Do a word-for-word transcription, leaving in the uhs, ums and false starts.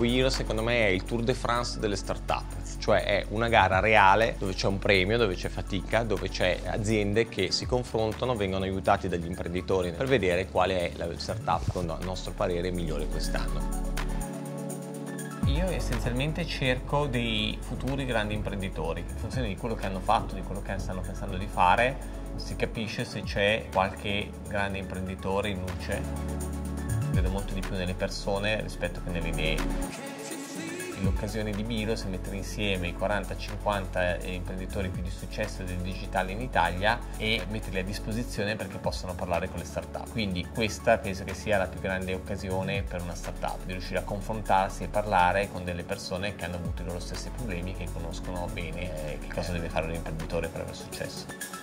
B Heroes secondo me è il Tour de France delle start-up, cioè è una gara reale dove c'è un premio, dove c'è fatica, dove c'è aziende che si confrontano, vengono aiutati dagli imprenditori per vedere quale è la startup secondo il nostro parere migliore quest'anno. Io essenzialmente cerco dei futuri grandi imprenditori, in funzione di quello che hanno fatto, di quello che stanno pensando di fare, si capisce se c'è qualche grande imprenditore in luce. Vedo molto di più nelle persone rispetto che nelle idee. L'occasione di B Heroes è mettere insieme i quaranta cinquanta imprenditori più di successo del digitale in Italia e metterli a disposizione perché possano parlare con le start-up. Quindi questa penso che sia la più grande occasione per una start-up, di riuscire a confrontarsi e parlare con delle persone che hanno avuto i loro stessi problemi, che conoscono bene che cosa deve fare un imprenditore per avere successo.